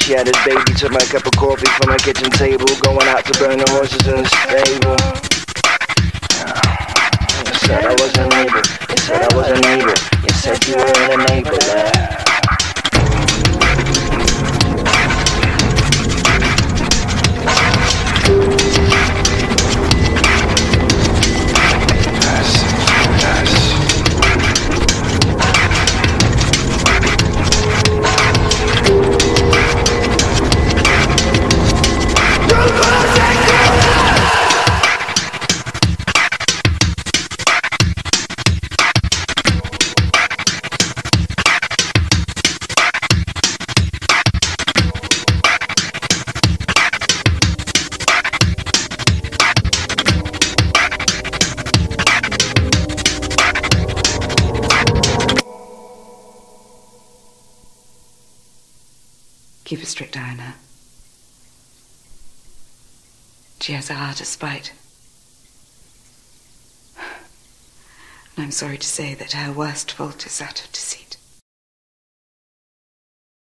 She had his baby, took my cup of coffee from my kitchen table, going out to burn the horses in the stable. You said I was a neighbor, you said I was a neighbor, you said you were a neighbor there. Keep a strict eye on her. She has a heart of spite. And I'm sorry to say that her worst fault is that of deceit.